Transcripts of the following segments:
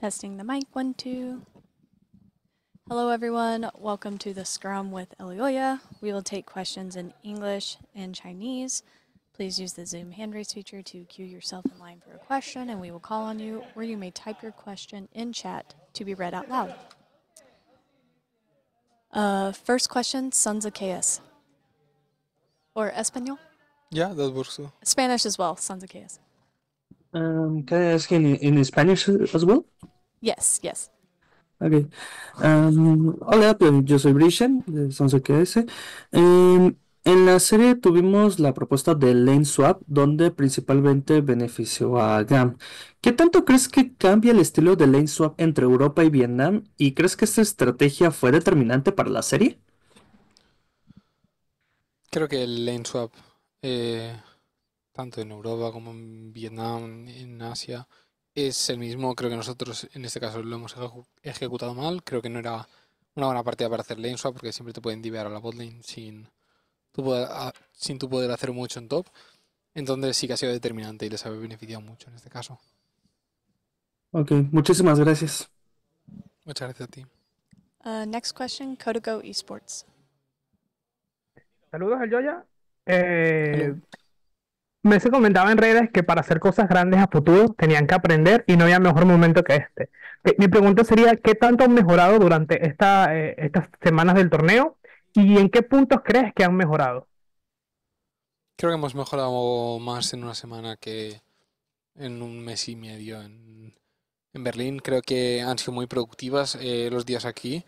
Testing the mic, 1, 2. Hello everyone, welcome to the scrum with Elyoya. We will take questions in English and Chinese. Please use the Zoom hand raise feature to queue yourself in line for a question and we will call on you, or you may type your question in chat to be read out loud. First question, Sons of Kaos. Or Espanol? Yeah, that works too. Spanish as well, Sons of Kaos. Can I ask in Spanish as well? Yes, yes. Okay. Hola, yo soy Brishen, de Sons of Kaos. En la serie tuvimos la propuesta de Lane Swap, donde principalmente benefició a GAM. ¿Qué tanto crees que cambia el estilo de Lane Swap entre Europa y Vietnam? ¿Y crees que esta estrategia fue determinante para la serie? Creo que el Lane Swap, tanto en Europa como en Vietnam, en Asia, es el mismo. Creo que nosotros en este caso lo hemos ejecutado mal. Creo que no era una buena partida para hacer lane swap, porque siempre te pueden divear a la botlane sin tu poder hacer mucho en top. Entonces sí que ha sido determinante y les ha beneficiado mucho en este caso. Ok, muchísimas gracias. Muchas gracias a ti. Next question, Kodoko Esports. Saludos, Elyoya. Me se comentaba en redes que para hacer cosas grandes a futuro tenían que aprender y no había mejor momento que este. Mi pregunta sería, ¿qué tanto han mejorado durante estas semanas del torneo? ¿Y en qué puntos crees que han mejorado? Creo que hemos mejorado más en una semana que en un mes y medio en Berlín. Creo que han sido muy productivas los días aquí.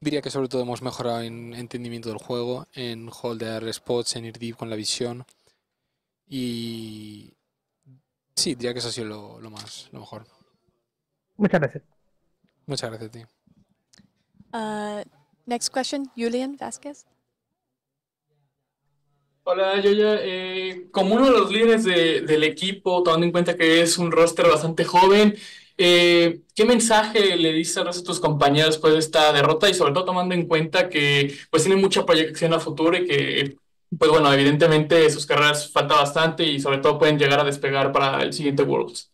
Diría que sobre todo hemos mejorado en entendimiento del juego, en holder spots, en ir deep con la visión. Y sí, diría que eso ha sido lo mejor. Muchas gracias. Muchas gracias a ti. Next question, Julian Vasquez. Hola, Elyoya. Como uno de los líderes del equipo, tomando en cuenta que es un roster bastante joven, ¿qué mensaje le dices al resto de tus compañeros después de esta derrota? Y sobre todo tomando en cuenta que pues tienen mucha proyección a futuro y que pues bueno, evidentemente sus carreras falta bastante y sobre todo pueden llegar a despegar para el siguiente Worlds.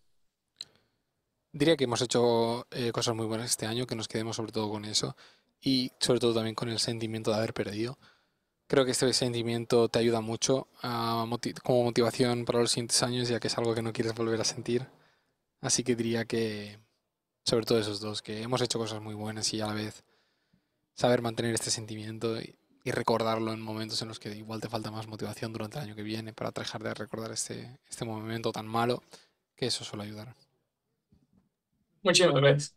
Diría que hemos hecho cosas muy buenas este año, que nos quedemos sobre todo con eso y sobre todo también con el sentimiento de haber perdido. Creo que este sentimiento te ayuda mucho como motivación para los siguientes años, ya que es algo que no quieres volver a sentir. Así que diría que sobre todo esos dos, que hemos hecho cosas muy buenas y a la vez saber mantener este sentimiento y recordarlo en momentos en los que igual te falta más motivación durante el año que viene para dejar de recordar este momento tan malo, que eso suele ayudar. Muchísimas gracias.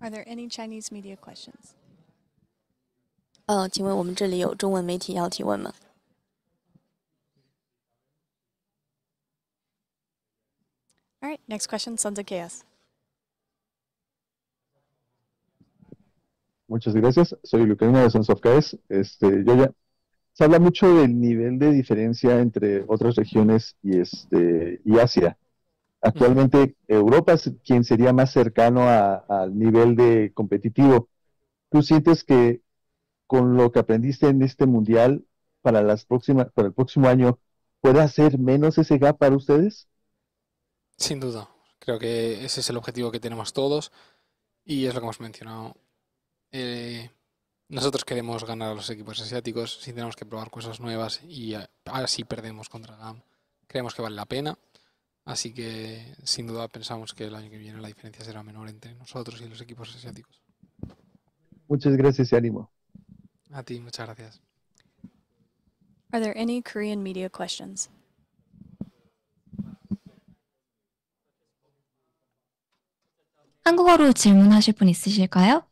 Are there any Chinese media questions? 请问我们这里有中文媒体要提问吗？ All right, next question, Sons of Kaos. Muchas gracias, soy Luca de Sons of Kaos. Se habla mucho del nivel de diferencia entre otras regiones y Asia. Actualmente Europa es quien sería más cercano al nivel de competitivo. ¿Tú sientes que con lo que aprendiste en este mundial para el próximo año pueda ser menos ese gap para ustedes? Sin duda, creo que ese es el objetivo que tenemos todos y es lo que hemos mencionado. Nosotros queremos ganar a los equipos asiáticos, si tenemos que probar cosas nuevas y así perdemos contra GAM. Creemos que vale la pena, así que sin duda pensamos que el año que viene la diferencia será menor entre nosotros y los equipos asiáticos. Muchas gracias y ánimo. A ti, muchas gracias. Are there any Korean media questions? 한국어로 질문하실 분 있으실까요?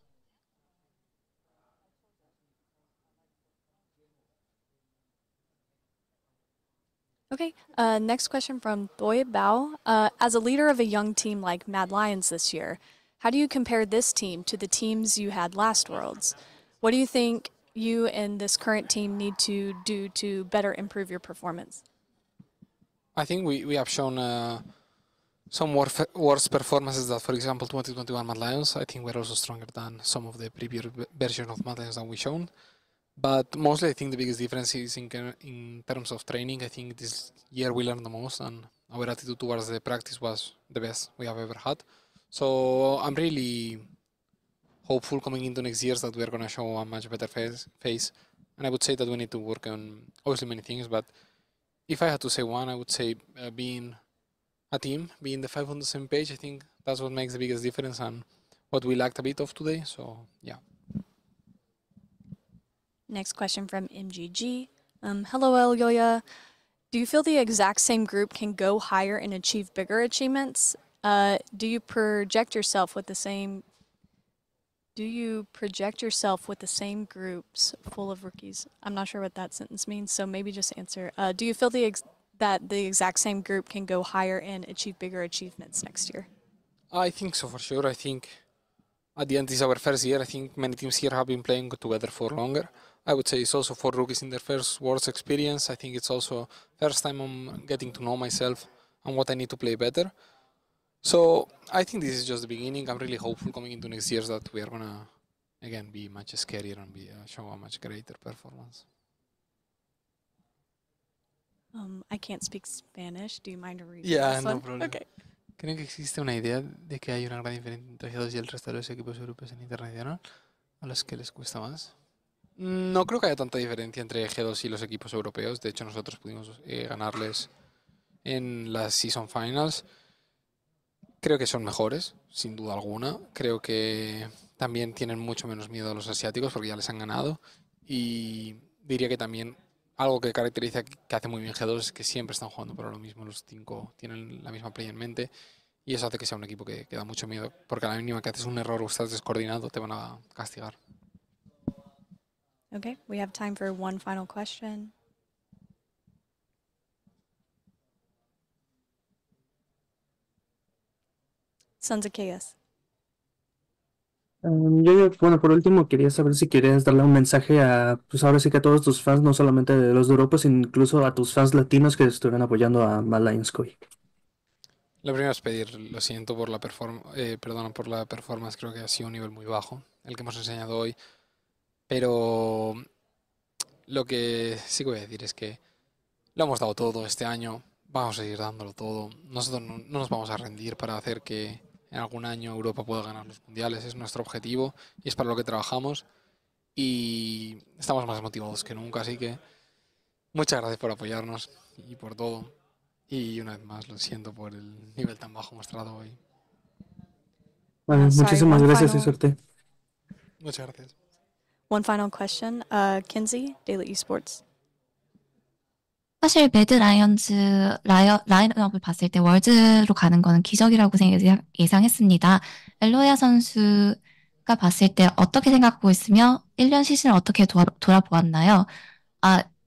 Okay, next question from Thới Báo. As a leader of a young team like Mad Lions this year, how do you compare this team to the teams you had last Worlds? What do you think you and this current team need to do to better improve your performance? I think we have shown some worse performances that, for example, 2021 Mad Lions. I think we're also stronger than some of the previous version of Mad Lions that we've shown. But mostly I think the biggest difference is in terms of training. I think this year we learned the most and our attitude towards the practice was the best we have ever had. So I'm really hopeful coming into next year that we're going to show a much better face. And I would say that we need to work on obviously many things, but if I had to say one, I would say being a team, being the five on the same page. I think that's what makes the biggest difference and what we lacked a bit of today. So, yeah. Next question from MGG. Hello, Elyoya. Do you feel the exact same group can go higher and achieve bigger achievements? Do you project yourself with the same groups full of rookies? I'm not sure what that sentence means, so maybe just answer. Do you feel that the exact same group can go higher and achieve bigger achievements next year? I think so, for sure. I think at the end is our first year. I think many teams here have been playing together for longer. I would say it's also for rookies in their first Worlds experience. I think it's also first time I'm getting to know myself and what I need to play better. So I think this is just the beginning. I'm really hopeful coming into next year that we are going to, again, be much scarier and show a much greater performance. I can't speak Spanish. Do you mind reading this one? No problem. Okay. ¿Creen que existe una idea de que hay una gran diferencia entre G2 y el resto de los equipos europeos en internacional a los que les cuesta más? No creo que haya tanta diferencia entre G2 y los equipos europeos. De hecho, nosotros pudimos ganarles en las Season Finals. Creo que son mejores, sin duda alguna. Creo que también tienen mucho menos miedo a los asiáticos porque ya les han ganado. Y diría que también algo que caracteriza, que hace muy bien G2 es que siempre están jugando por lo mismo. Los cinco tienen la misma play en mente y eso hace que sea un equipo que da mucho miedo porque a la mínima que haces un error o estás descoordinado te van a castigar. Okay, we have time for one final question. Sons of Kaos. Bueno, por último, quería saber si querías darle un mensaje a, pues ahora sí que a todos tus fans, no solamente de los de Europa, sino incluso a tus fans latinos que estuvieron apoyando a Mad Lions KOI. Lo primero es pedir, lo siento por la performance, creo que ha sido un nivel muy bajo, el que hemos enseñado hoy, pero lo que sí que voy a decir es que lo hemos dado todo este año, vamos a seguir dándolo todo, nosotros no nos vamos a rendir para hacer que en algún año Europa puede ganar los mundiales, es nuestro objetivo y es para lo que trabajamos y estamos más motivados que nunca, así que muchas gracias por apoyarnos y por todo y una vez más lo siento por el nivel tan bajo mostrado hoy. Bueno, muchísimas gracias y suerte. Muchas gracias. One final question, Kinsey, Daily Esports. 사실 배드라이언즈 라인업을 봤을 때 월즈로 가는 거는 기적이라고 예상했습니다. 엘로야 선수가 봤을 때 어떻게 생각하고 있으며 1년 시즌을 어떻게 돌아보았나요?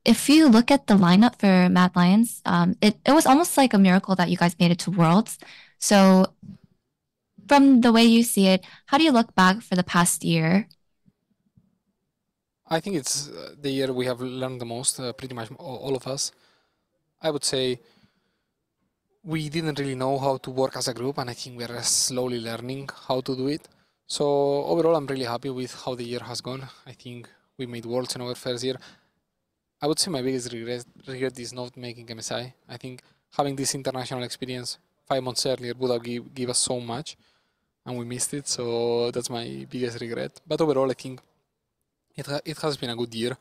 If you look at the lineup for Mad Lions, it was almost like a miracle that you guys made it to Worlds. So from the way you see it, how do you look back for the past year? I think it's the year we have learned the most, pretty much all of us. I would say we didn't really know how to work as a group, and I think we're slowly learning how to do it. So overall, I'm really happy with how the year has gone. I think we made Worlds in our first year. I would say my biggest regret is not making MSI. I think having this international experience 5 months earlier would have give us so much, and we missed it. So that's my biggest regret. But overall, I think it has been a good year,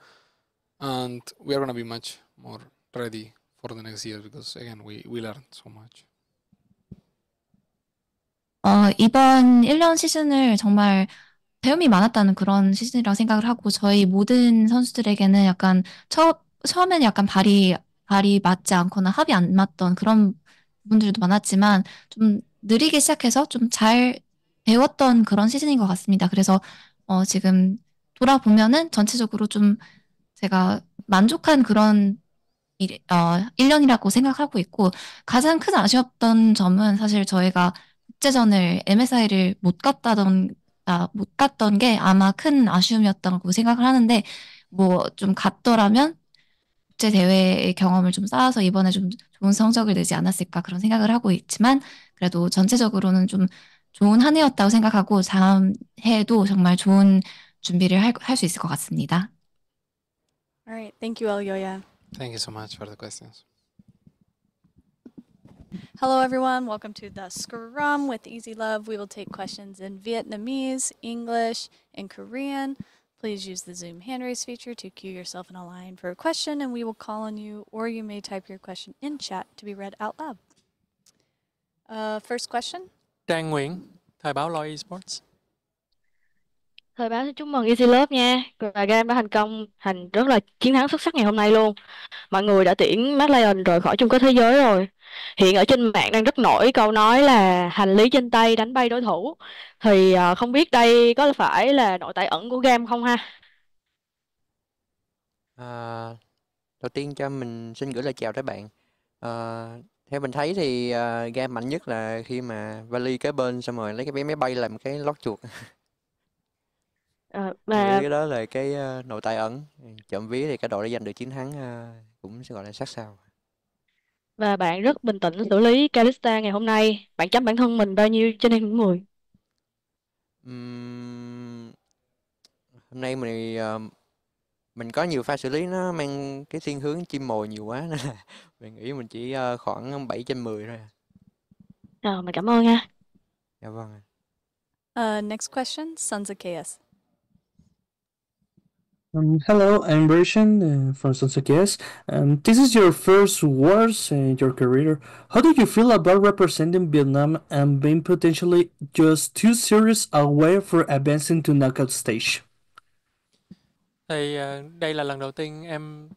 and we are going to be much more ready for the next year because, again, we learned so much. 이번 1년 시즌을 정말 배움이 많았다는 그런 시즌이라고 생각을 하고 저희 모든 선수들에게는 약간 처음에는 약간 발이 맞지 않거나 합이 안 맞던 그런 부분들도 많았지만 좀 느리게 시작해서 좀 잘 배웠던 그런 시즌인 것 같습니다. 그래서 지금 돌아보면은 전체적으로 좀 제가 만족한 그런 1년이라고 생각하고 있고 가장 큰 아쉬웠던 점은 사실 저희가 국제전을 MSI를 못 갔던 게 아마 큰 아쉬움이었다고 생각을 하는데 뭐 좀 갔더라면 국제 대회의 경험을 좀 쌓아서 이번에 좀 좋은 성적을 내지 않았을까 그런 생각을 하고 있지만 그래도 전체적으로는 좀 좋은 한 해였다고 생각하고 다음 해에도 정말 좋은 준비를 할 수 있을 것 같습니다. All right, thank you, Elyoya. Thank you so much for the questions. Hello everyone, welcome to the Scrum with Easy Love. We will take questions in Vietnamese, English, and Korean. Please use the Zoom hand raise feature to queue yourself in a line for a question and we will call on you, or you may type your question in chat to be read out loud. First question. Trang Nguyễn, Thái Bảo Lò Esports. Thới Báo xin chúc mừng Easy Love nha. Và game đã thành rất là chiến thắng xuất sắc ngày hôm nay luôn. Mọi người đã tiễn Mad Lions rồi khỏi chung kết thế giới rồi. Hiện ở trên mạng đang rất nổi câu nói là hành lý trên tay đánh bay đối thủ. Thì không biết đây có phải là nội tại ẩn của game không ha? Đầu tiên cho mình xin gửi lời chào tới bạn. Theo mình thấy thì game mạnh nhất là khi mà vali kế bên xong rồi lấy cái vé máy bay làm cái lót chuột. Cái đó là cái nội tại ẩn. Chậm ví thì cả đội đã giành được chiến thắng, cũng sẽ gọi là sát sao. Và bạn rất bình tĩnh xử lý Kalista ngày hôm nay. Bạn chấm bản thân mình bao nhiêu trên điểm 10? Hôm nay mình có nhiều pha xử lý nó mang cái thiên hướng chim mồi nhiều quá nên là mình nghĩ mình chỉ khoảng 7 trên 10 thôi. Mình cảm ơn nha. Dạ vâng. Next question, Sons of Kaos. Hello, I'm Brishen from Sunsakies. This is your first Worlds in your career. How do you feel about representing Vietnam and being potentially just 2 series away from advancing to knockout stage? Thì đây là lần đầu tiên em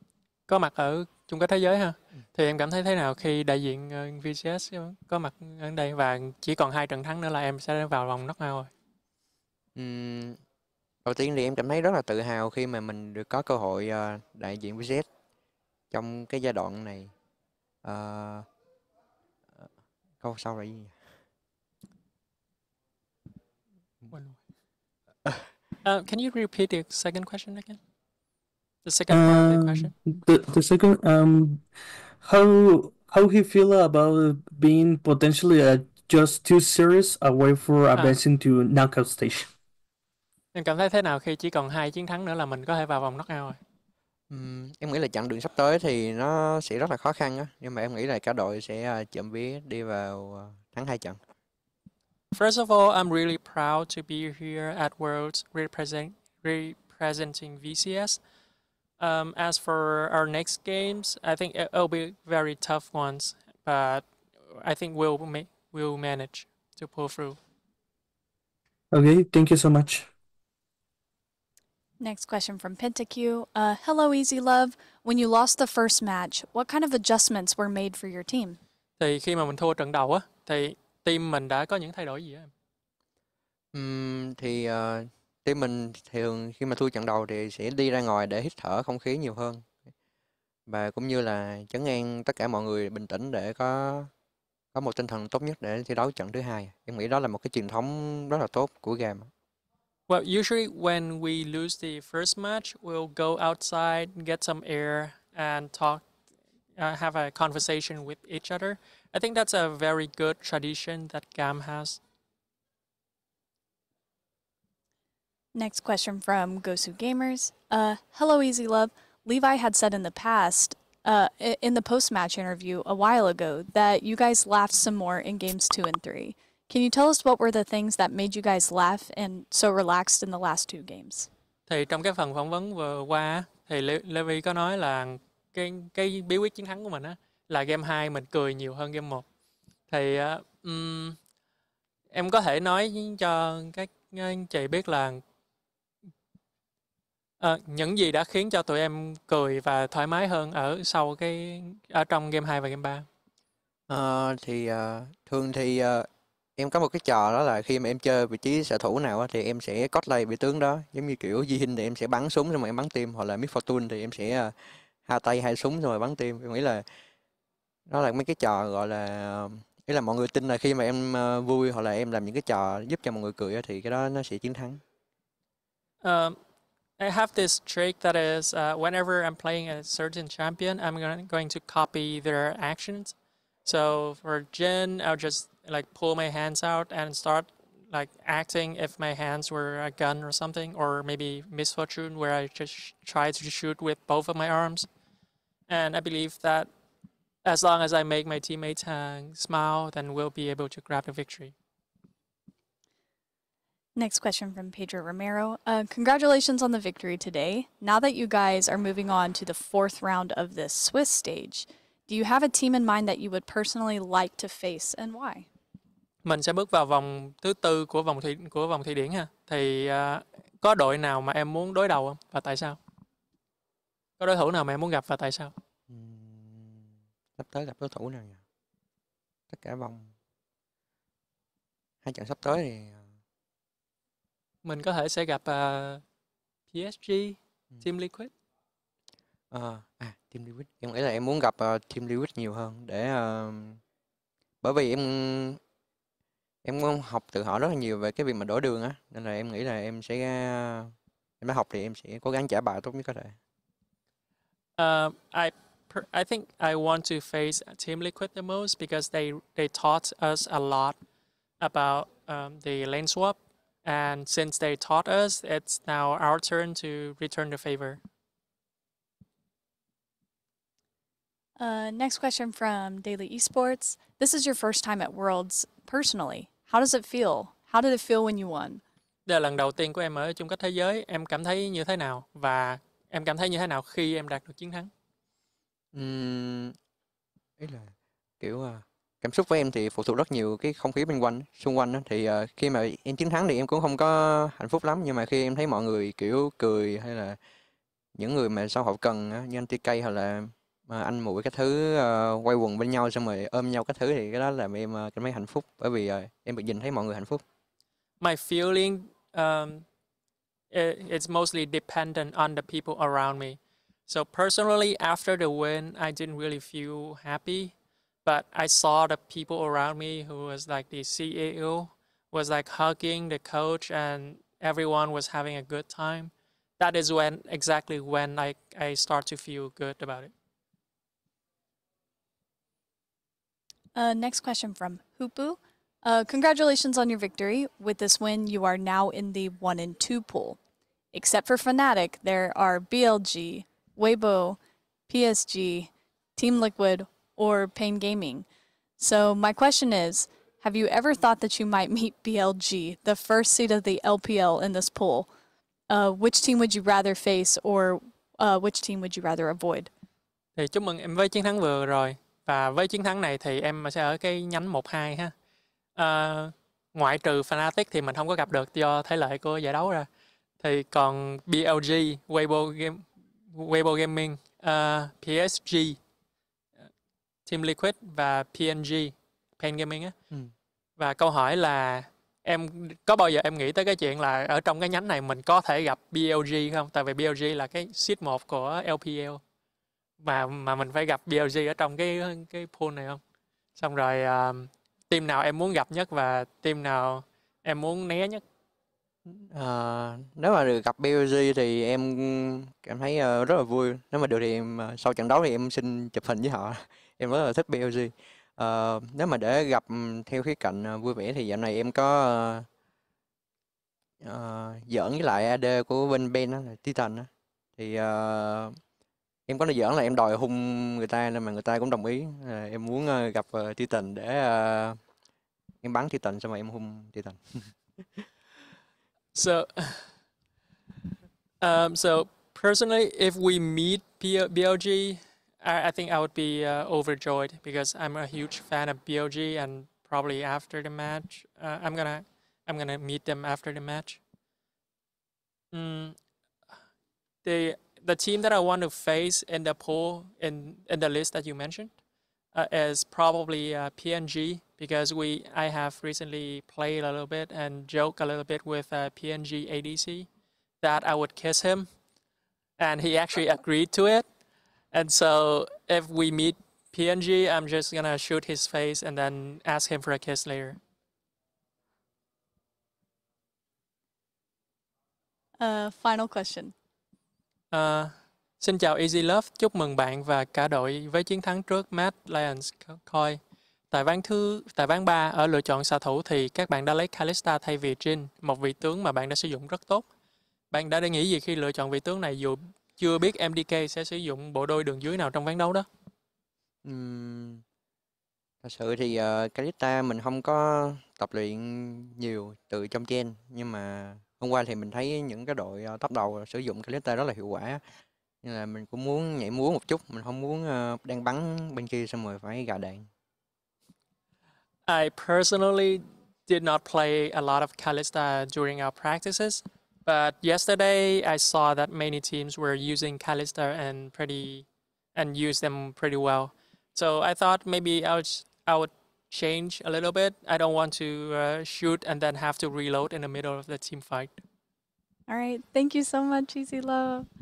có mặt ở chung kết thế giới ha. Thì em cảm thấy thế nào khi đại diện VCS có mặt ở đây và chỉ còn 2 trận thắng nữa là em sẽ vào vòng knockout rồi? Đầu tiên thì em cảm thấy rất là tự hào khi mà mình được có cơ hội đại diện VCS trong cái giai đoạn này. Câu sau là gì? Can you repeat the second question again? The second part of the question. The second, how he feel about being potentially just 2 series away from advancing to knockout stage? Em cảm thấy thế nào khi chỉ còn 2 chiến thắng nữa là mình có thể vào vòng knockout rồi? Em nghĩ là chặng đường sắp tới thì nó sẽ rất là khó khăn đó. Nhưng mà em nghĩ là cả đội sẽ chậm vía đi vào thắng 2 trận. First of all, I'm really proud to be here at Worlds representing VCS. As for our next games, I think it'll be very tough ones, but I think we'll manage to pull through. Okay, thank you so much. Next question from Pentaqu. Hello Easy Love. When you lost the first match, what kind of adjustments were made for your team? Thì khi mà mình thua trận đầu á, thì team mình đã có những thay đổi gì á? Thì team mình thường khi mà thua trận đầu thì sẽ đi ra ngoài để hít thở không khí nhiều hơn. Và cũng như là trấn an tất cả mọi người bình tĩnh để có một tinh thần tốt nhất để thi đấu trận thứ hai. Em nghĩ đó là một cái truyền thống rất là tốt của game. Well, usually when we lose the first match, we'll go outside, get some air, and talk, have a conversation with each other. I think that's a very good tradition that GAM has. Next question from Gosu Gamers. Hello, Easy Love. Levi had said in the past, in the post-match interview a while ago, that you guys laughed some more in games 2 and 3. Can you tell us what were the things that made you guys laugh and so relaxed in the last 2 games? Thì trong cái phần phỏng vấn vừa qua thì Levi có nói là cái bí quyết chiến thắng của mình á là game 2 mình cười nhiều hơn game 1. Thì em có thể nói cho các anh chị biết là những gì đã khiến cho tụi em cười và thoải mái hơn ở sau cái ở trong game 2 và game 3. Thì thường thì em có một cái trò đó là khi mà em chơi vị trí xạ thủ nào thì em sẽ cosplay vị tướng đó, giống như kiểu Jin thì em sẽ bắn súng xong rồi em bắn tim, hoặc là Miss Fortune thì em sẽ hai tay hai súng rồi bắn tim. Em nghĩ là đó là mấy cái trò gọi là ý là mọi người tin là khi mà em vui hoặc là em làm những cái trò giúp cho mọi người cười thì cái đó nó sẽ chiến thắng. I have this trick that is whenever I'm playing a certain champion, I'm going to copy their actions. So for Jin, I'll just like pull my hands out and start like acting if my hands were a gun or something, or maybe Miss Fortune where I just try to shoot with both of my arms. And I believe that As long as I make my teammates smile, then we'll be able to grab the victory. Next question from Pedro Romero. Congratulations on the victory today. Now that you guys are moving on to the 4th round of this Swiss stage, do you have a team in mind that you would personally like to face and why? Mình sẽ bước vào vòng thứ 4 của vòng thi điển ha. Thì có đội nào mà em muốn đối đầu không và tại sao? Có đối thủ nào mà em muốn gặp và tại sao? Sắp tới gặp đối thủ nào nhỉ? Tất cả vòng 2 trận sắp tới thì mình có thể sẽ gặp PSG, Team Liquid. Team Liquid. Em nghĩ là em muốn gặp Team Liquid nhiều hơn để bởi vì em học từ họ rất là nhiều về cái việc mà đổi đường á, nên là em nghĩ là em đã học thì em sẽ cố gắng trả bài tốt nhất có thể. I think I want to face Team Liquid the most because they taught us a lot about the lane swap. And since they taught us, it's now our turn to return the favor. Next question from Daily Esports. This is your first time at Worlds personally. How does it feel? How did it feel when you won? Đây là lần đầu tiên của em ở chung kết thế giới. Em cảm thấy như thế nào và em cảm thấy như thế nào khi em đạt được chiến thắng? Ý là kiểu cảm xúc của em thì phụ thuộc rất nhiều cái không khí bên quanh xung quanh đó. Thì khi mà em chiến thắng thì em cũng không có hạnh phúc lắm, nhưng mà khi em thấy mọi người kiểu cười hay là những người mà sau hậu cần như anh TK hoặc là anh Mùi cái thứ quay quần bên nhau xong rồi ôm nhau cái thứ, thì cái đó làm em cảm thấy hạnh phúc bởi vì em được nhìn thấy mọi người hạnh phúc. My feeling it's mostly dependent on the people around me. So personally after the win I didn't really feel happy. But I saw the people around me who was like the CEO was like hugging the coach and everyone was having a good time. That is when exactly when I start to feel good about it. Next question from Hupu. Congratulations on your victory. With this win, you are now in the 1 and 2 pool. Except for Fnatic, there are BLG, Weibo, PSG, Team Liquid, or Pain Gaming. So my question is, have you ever thought that you might meet BLG, the first seed of the LPL in this pool? Which team would you rather face or which team would you rather avoid? Thì chúc mừng em với chiến thắng vừa rồi. Và với chiến thắng này thì em sẽ ở cái nhánh 1-2 ha. Ngoại trừ Fnatic thì mình không có gặp được do thể lệ của giải đấu ra. Thì còn BLG, Weibo Gaming, PSG, Team Liquid và PNG, Pain Gaming á. Và câu hỏi là em có bao giờ em nghĩ tới cái chuyện là ở trong cái nhánh này mình có thể gặp BLG không? Tại vì BLG là cái seed 1 của LPL mà mình phải gặp BLG ở trong cái pool này không? Xong rồi team nào em muốn gặp nhất và team nào em muốn né nhất? Nếu mà được gặp BLG thì em cảm thấy rất là vui. Nếu mà được thì em sau trận đấu thì em xin chụp hình với họ. Em rất là thích BLG. Nếu mà để gặp theo khía cạnh vui vẻ thì dạo này em có giỡn với lại AD của bên Ben đó, là Titan đó. Thì em có nói giỡn là em đòi hung người ta nên mà người ta cũng đồng ý. Em muốn gặp Titan để em bắn Titan xong rồi em hung Titan. So personally if we meet BLG I think I would be overjoyed because I'm a huge fan of BLG, and probably after the match, I'm gonna meet them after the match. The team that I want to face in the poll in the list that you mentioned is probably PNG because I have recently played a little bit and joked a little bit with PNG ADC that I would kiss him, and he actually agreed to it. And so if we meet PNG, I'm just gonna shoot his face and then ask him for a kiss later. Final question. Xin chào Easy Love, chúc mừng bạn và cả đội với chiến thắng trước Mad Lions KOI. Tại ván 3 ở lựa chọn xạ thủ thì các bạn đã lấy Kalista thay vì Jin, một vị tướng mà bạn đã sử dụng rất tốt. Bạn đã nghĩ gì khi lựa chọn vị tướng này dù chưa biết MDK sẽ sử dụng bộ đôi đường dưới nào trong ván đấu đó? Thật sự thì Kalista mình không có tập luyện nhiều từ trong gen, nhưng mà hôm qua thì mình thấy những cái đội top đầu sử dụng Kalista rất là hiệu quả, nên là mình cũng muốn nhảy múa một chút. Mình không muốn đang bắn bên kia xong rồi phải gà đạn. I personally did not play a lot of Kalista during our practices, but yesterday I saw that many teams were using Kalista and used them pretty well. So I thought maybe I would change a little bit. I don't want to shoot and then have to reload in the middle of the team fight. All right, thank you so much, Easy Love.